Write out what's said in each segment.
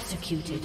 executed.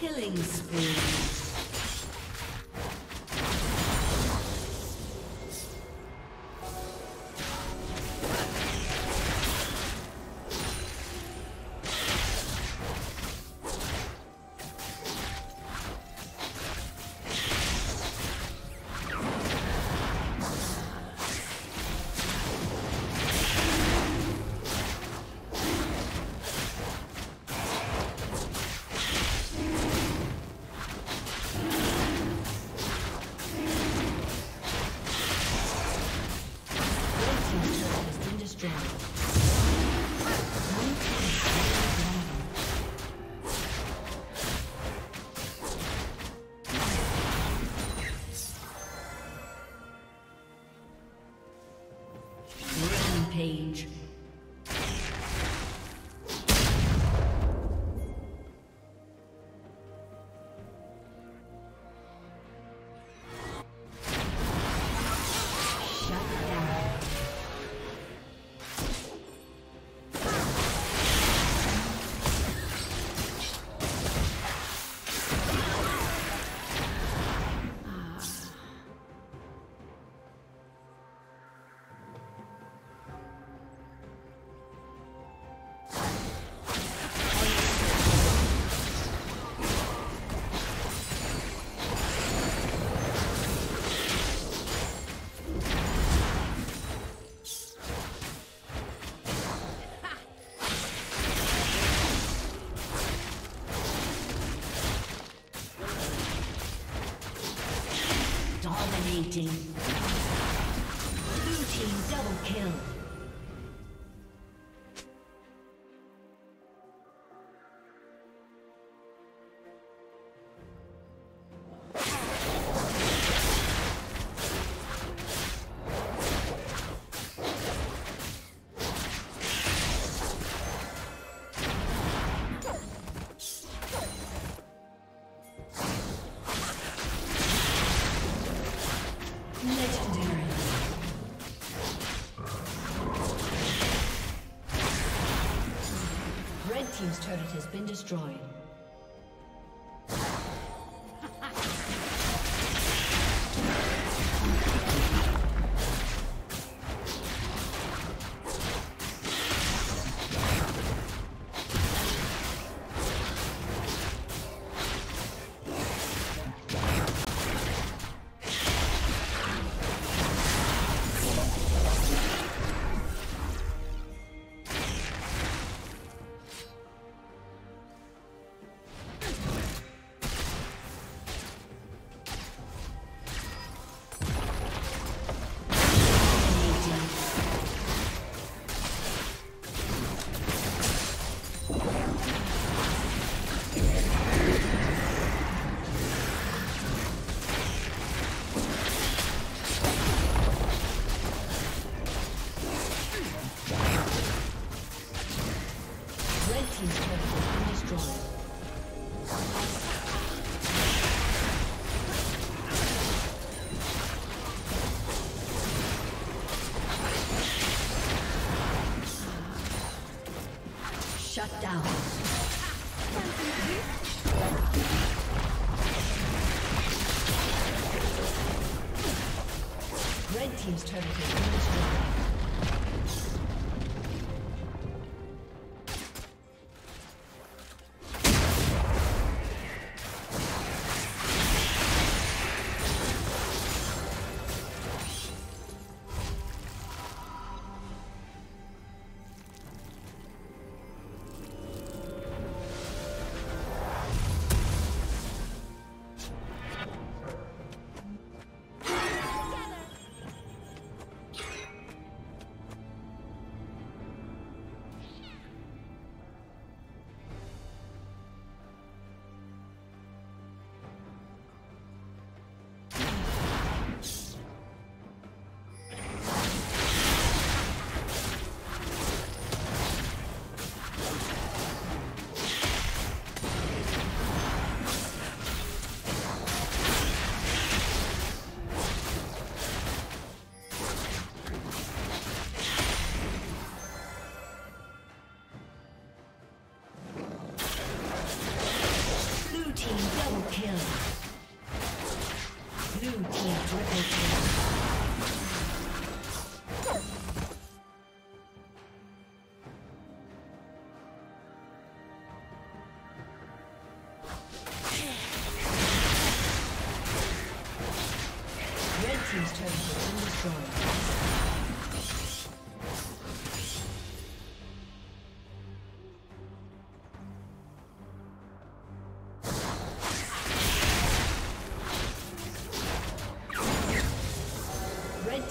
Killing spree. Rampage. Blue team double kill. Team's turret has been destroyed. Shut down. Red team's turret has been destroyed.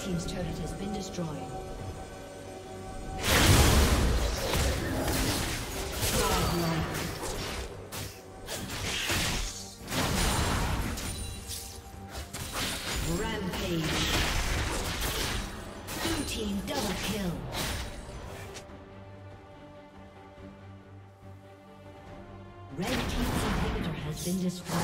Team's turret has been destroyed. Godlike. Rampage. Blue team double kill. have been destroyed.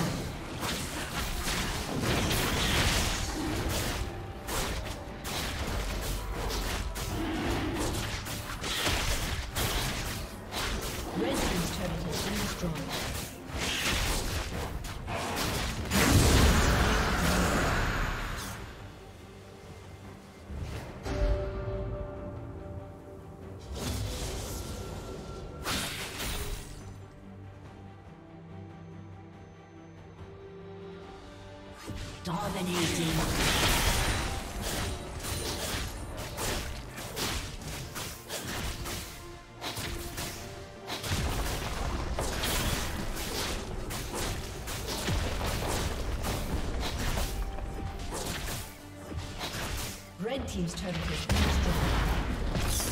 Dominating. Red team's turret has been destroyed.